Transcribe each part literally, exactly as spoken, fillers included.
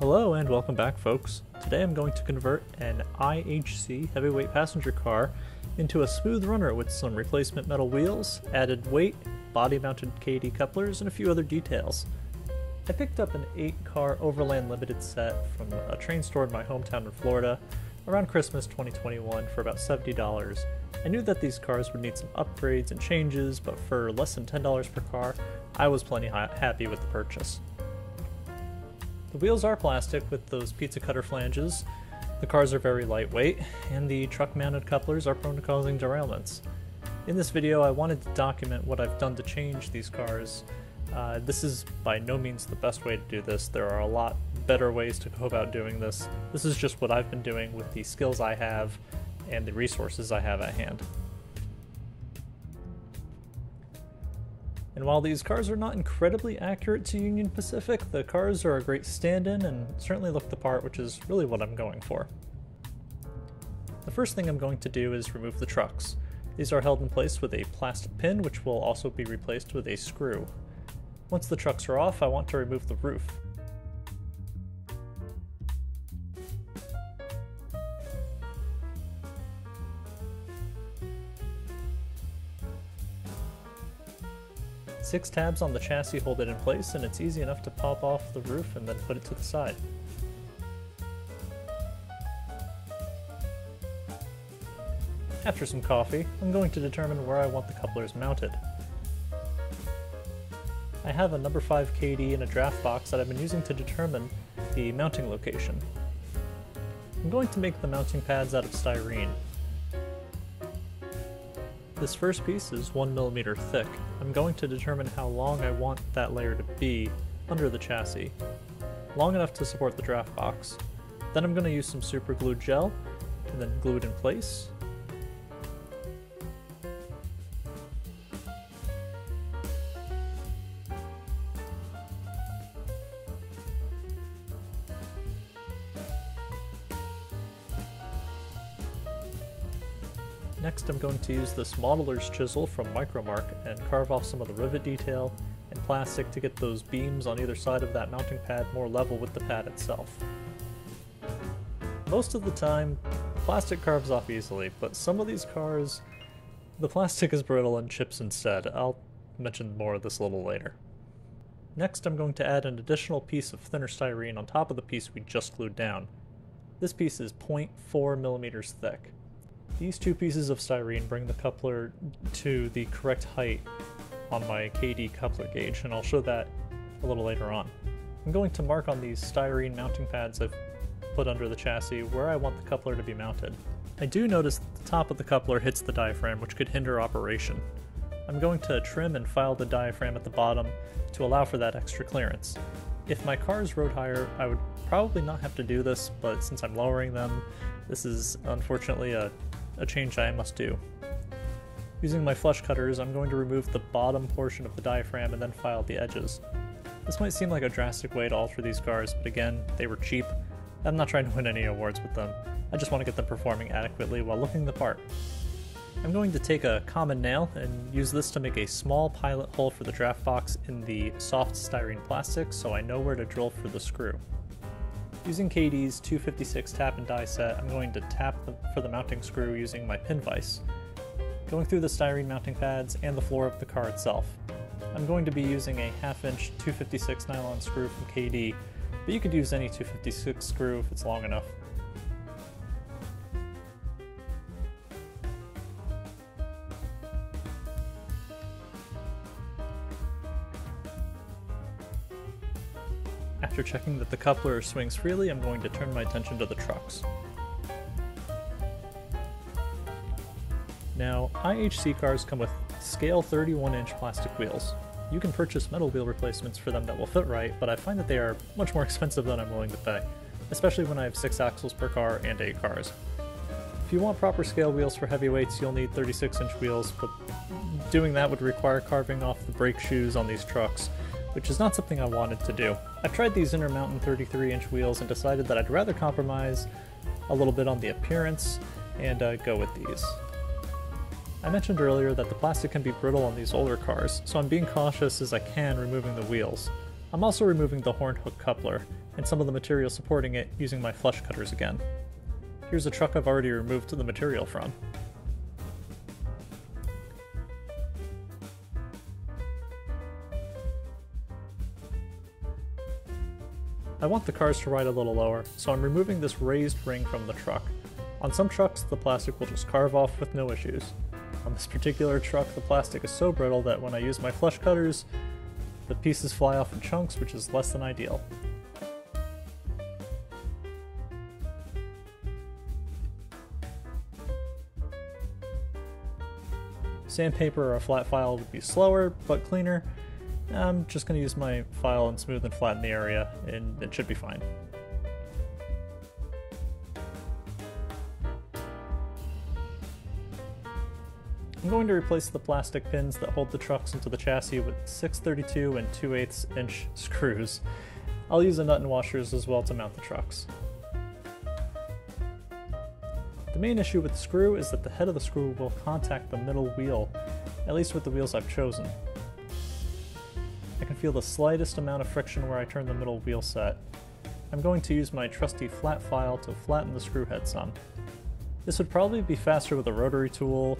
Hello and welcome back, folks. Today I'm going to convert an I H C heavyweight passenger car into a smooth runner with some replacement metal wheels, added weight, body-mounted K D couplers, and a few other details. I picked up an eight car Overland Limited set from a train store in my hometown in Florida around Christmas twenty twenty-one for about seventy dollars. I knew that these cars would need some upgrades and changes, but for less than ten dollars per car, I was plenty ha- happy with the purchase. The wheels are plastic with those pizza cutter flanges, the cars are very lightweight, and the truck-mounted couplers are prone to causing derailments. In this video, I wanted to document what I've done to change these cars. Uh, this is by no means the best way to do this. There are a lot better ways to go about doing this. This is just what I've been doing with the skills I have and the resources I have at hand. And while these cars are not incredibly accurate to Union Pacific, the cars are a great stand-in and certainly look the part, which is really what I'm going for. The first thing I'm going to do is remove the trucks. These are held in place with a plastic pin, which will also be replaced with a screw. Once the trucks are off, I want to remove the roof. Six tabs on the chassis hold it in place, and it's easy enough to pop off the roof and then put it to the side. After some coffee, I'm going to determine where I want the couplers mounted. I have a number five K D in a draft box that I've been using to determine the mounting location. I'm going to make the mounting pads out of styrene. This first piece is one millimeter thick. I'm going to determine how long I want that layer to be under the chassis, long enough to support the draft box. Then I'm going to use some super glue gel and then glue it in place. Next, I'm going to use this modeler's chisel from Micromark and carve off some of the rivet detail and plastic to get those beams on either side of that mounting pad more level with the pad itself. Most of the time, plastic carves off easily, but some of these cars, the plastic is brittle and chips instead. I'll mention more of this a little later. Next, I'm going to add an additional piece of thinner styrene on top of the piece we just glued down. This piece is zero point four millimeters thick. These two pieces of styrene bring the coupler to the correct height on my K D coupler gauge, and I'll show that a little later on. I'm going to mark on these styrene mounting pads I've put under the chassis where I want the coupler to be mounted. I do notice that the top of the coupler hits the diaphragm, which could hinder operation. I'm going to trim and file the diaphragm at the bottom to allow for that extra clearance. If my cars rode higher, I would probably not have to do this, but since I'm lowering them, this is unfortunately a a change I must do. Using my flush cutters, I'm going to remove the bottom portion of the diaphragm and then file the edges. This might seem like a drastic way to alter these cars, but again, they were cheap. I'm not trying to win any awards with them. I just want to get them performing adequately while looking the part. I'm going to take a common nail and use this to make a small pilot hole for the draft box in the soft styrene plastic so I know where to drill for the screw. Using K D's two fifty-six tap and die set, I'm going to tap the, for the mounting screw using my pin vise, going through the styrene mounting pads and the floor of the car itself. I'm going to be using a half inch two fifty-six nylon screw from K D, but you could use any two fifty-six screw if it's long enough. After checking that the coupler swings freely, I'm going to turn my attention to the trucks. Now, I H C cars come with scale thirty-one inch plastic wheels. You can purchase metal wheel replacements for them that will fit right, but I find that they are much more expensive than I'm willing to pay, especially when I have six axles per car and eight cars. If you want proper scale wheels for heavyweights, you'll need thirty-six inch wheels, but doing that would require carving off the brake shoes on these trucks, which is not something I wanted to do. I've tried these Intermountain thirty-three inch wheels and decided that I'd rather compromise a little bit on the appearance and uh, go with these. I mentioned earlier that the plastic can be brittle on these older cars, so I'm being cautious as I can removing the wheels. I'm also removing the horn hook coupler and some of the material supporting it using my flush cutters again. Here's a truck I've already removed the material from. I want the cars to ride a little lower, so I'm removing this raised ring from the truck. On some trucks, the plastic will just carve off with no issues. On this particular truck, the plastic is so brittle that when I use my flush cutters, the pieces fly off in chunks, which is less than ideal. Sandpaper or a flat file would be slower, but cleaner. I'm just going to use my file and smooth and flatten the area, and it should be fine. I'm going to replace the plastic pins that hold the trucks into the chassis with six thirty-two and two eighths inch screws. I'll use a nut and washers as well to mount the trucks. The main issue with the screw is that the head of the screw will contact the middle wheel, at least with the wheels I've chosen. I can feel the slightest amount of friction where I turn the middle wheel set. I'm going to use my trusty flat file to flatten the screw head some. This would probably be faster with a rotary tool,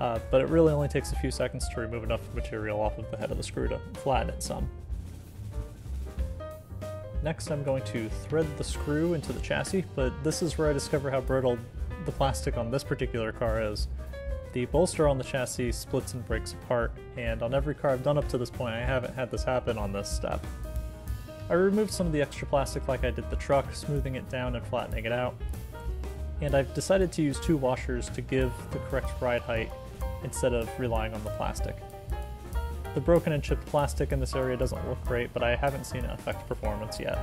uh, but it really only takes a few seconds to remove enough material off of the head of the screw to flatten it some. Next, I'm going to thread the screw into the chassis, but this is where I discover how brittle the plastic on this particular car is. The bolster on the chassis splits and breaks apart, and on every car I've done up to this point I haven't had this happen on this step. I removed some of the extra plastic like I did the truck, smoothing it down and flattening it out, and I've decided to use two washers to give the correct ride height instead of relying on the plastic. The broken and chipped plastic in this area doesn't look great, but I haven't seen it affect performance yet.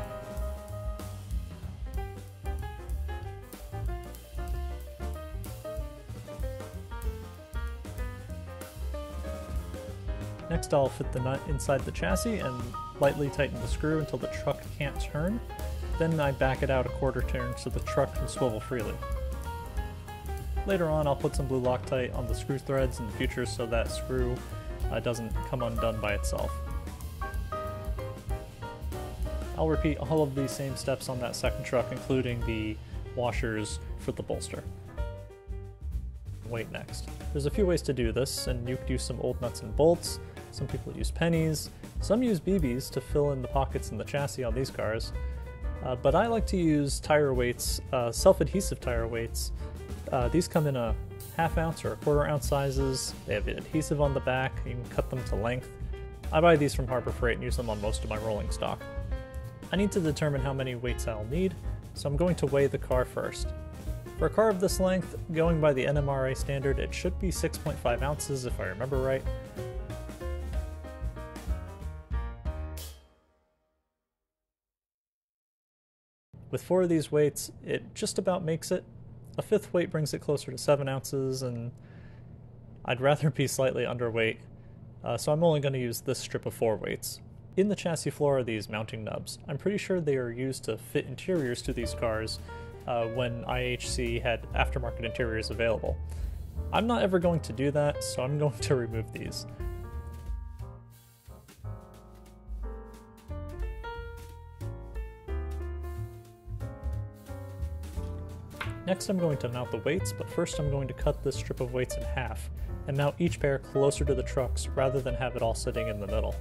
Next, I'll fit the nut inside the chassis and lightly tighten the screw until the truck can't turn. Then I back it out a quarter turn so the truck can swivel freely. Later on, I'll put some blue Loctite on the screw threads in the future so that screw uh, doesn't come undone by itself. I'll repeat all of these same steps on that second truck, including the washers for the bolster. Weight next. There's a few ways to do this, and you could use some old nuts and bolts. Some people use pennies, some use B Bs to fill in the pockets in the chassis on these cars, uh, but I like to use tire weights, uh, self-adhesive tire weights. Uh, these come in a half ounce or a quarter ounce sizes, they have adhesive on the back, you can cut them to length. I buy these from Harbor Freight and use them on most of my rolling stock. I need to determine how many weights I'll need, so I'm going to weigh the car first. For a car of this length, going by the N M R A standard, it should be six point five ounces if I remember right. With four of these weights, it just about makes it. A fifth weight brings it closer to seven ounces, and I'd rather be slightly underweight, uh, so I'm only going to use this strip of four weights. In the chassis floor are these mounting nubs. I'm pretty sure they are used to fit interiors to these cars, Uh, when I H C had aftermarket interiors available. I'm not ever going to do that, so I'm going to remove these. Next, I'm going to mount the weights, but first I'm going to cut this strip of weights in half and mount each pair closer to the trucks rather than have it all sitting in the middle.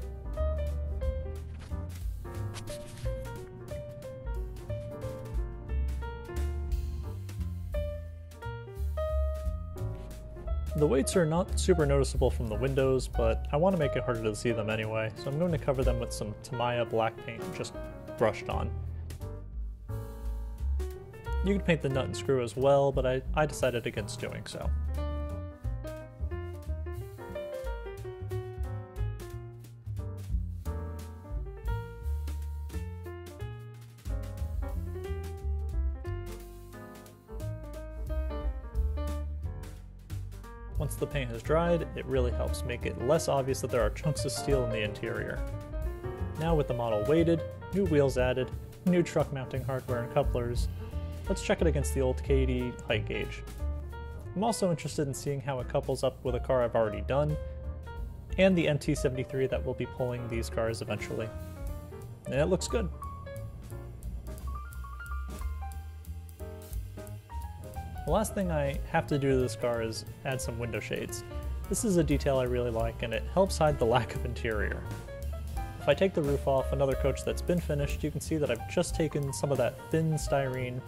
The weights are not super noticeable from the windows, but I want to make it harder to see them anyway, so I'm going to cover them with some Tamiya black paint just brushed on. You could paint the nut and screw as well, but I, I decided against doing so. Once the paint has dried, it really helps make it less obvious that there are chunks of steel in the interior. Now with the model weighted, new wheels added, new truck mounting hardware and couplers, let's check it against the old K D height gauge. I'm also interested in seeing how it couples up with a car I've already done, and the N T seventy-three that will be pulling these cars eventually. and it looks good. The last thing I have to do to this car is add some window shades. This is a detail I really like, and it helps hide the lack of interior. If I take the roof off another coach that's been finished, you can see that I've just taken some of that thin styrene,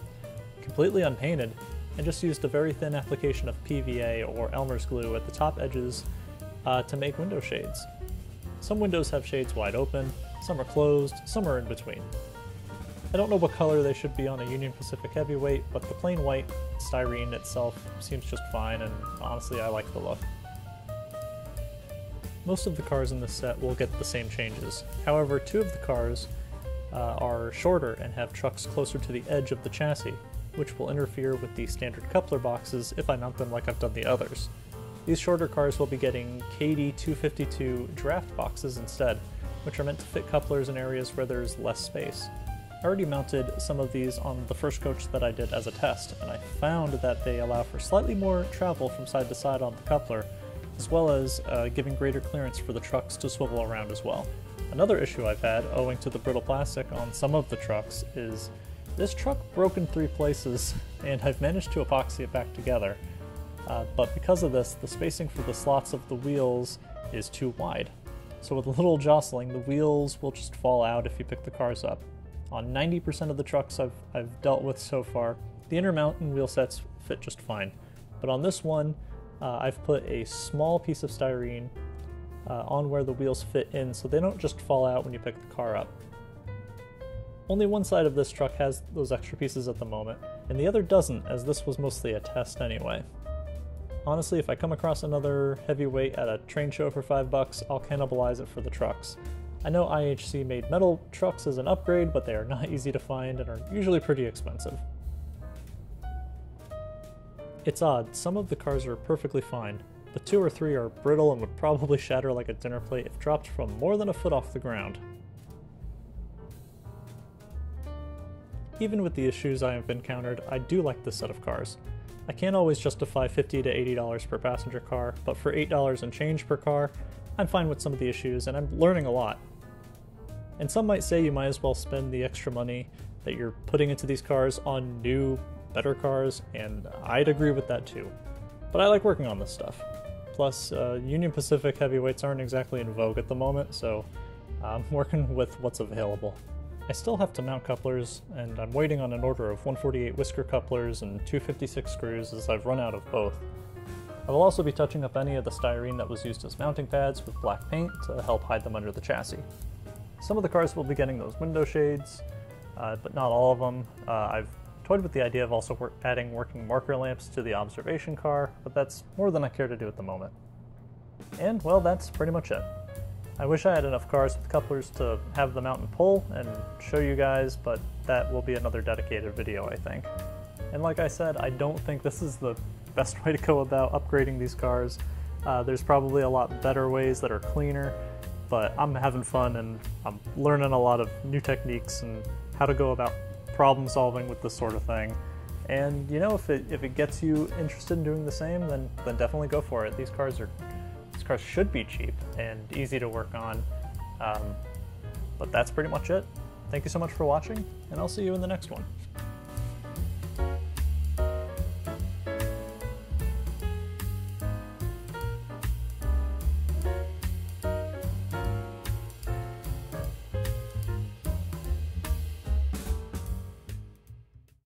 completely unpainted, and just used a very thin application of P V A or Elmer's glue at the top edges uh, to make window shades. Some windows have shades wide open, some are closed, some are in between. I don't know what color they should be on a Union Pacific heavyweight, but the plain white styrene itself seems just fine, and honestly I like the look. Most of the cars in this set will get the same changes. However, two of the cars uh, are shorter and have trucks closer to the edge of the chassis, which will interfere with the standard coupler boxes if I mount them like I've done the others. These shorter cars will be getting K D two fifty-two draft boxes instead, which are meant to fit couplers in areas where there's less space. I already mounted some of these on the first coach that I did as a test, and I found that they allow for slightly more travel from side to side on the coupler, as well as uh, giving greater clearance for the trucks to swivel around as well. Another issue I've had, owing to the brittle plastic on some of the trucks, is this truck broke in three places, and I've managed to epoxy it back together, uh, but because of this, the spacing for the slots of the wheels is too wide. So with a little jostling, the wheels will just fall out if you pick the cars up. On ninety percent of the trucks I've, I've dealt with so far, the Intermountain wheel sets fit just fine. But on this one, uh, I've put a small piece of styrene uh, on where the wheels fit in so they don't just fall out when you pick the car up. Only one side of this truck has those extra pieces at the moment, and the other doesn't, as this was mostly a test anyway. Honestly, if I come across another heavyweight at a train show for five bucks, I'll cannibalize it for the trucks. I know I H C made metal trucks as an upgrade, but they are not easy to find and are usually pretty expensive. It's odd, some of the cars are perfectly fine, but two or three are brittle and would probably shatter like a dinner plate if dropped from more than a foot off the ground. Even with the issues I have encountered, I do like this set of cars. I can't always justify fifty to eighty dollars per passenger car, but for eight dollars and change per car, I'm fine with some of the issues, and I'm learning a lot. And some might say you might as well spend the extra money that you're putting into these cars on new, better cars, and I'd agree with that too. But I like working on this stuff. Plus, uh, Union Pacific heavyweights aren't exactly in vogue at the moment, so I'm working with what's available. I still have to mount couplers, and I'm waiting on an order of one forty-eight whisker couplers and two fifty-six screws as I've run out of both. I will also be touching up any of the styrene that was used as mounting pads with black paint to help hide them under the chassis. Some of the cars will be getting those window shades, uh, but not all of them. Uh, I've toyed with the idea of also work adding working marker lamps to the observation car, but that's more than I care to do at the moment. And well, that's pretty much it. I wish I had enough cars with couplers to have them out and pull and show you guys, but that will be another dedicated video, I think. And like I said, I don't think this is the best way to go about upgrading these cars. Uh, there's probably a lot better ways that are cleaner, but I'm having fun and I'm learning a lot of new techniques and how to go about problem solving with this sort of thing. And you know, if it, if it gets you interested in doing the same, then, then definitely go for it. These cars are, these cars should be cheap and easy to work on, um, but that's pretty much it. Thank you so much for watching, and I'll see you in the next one.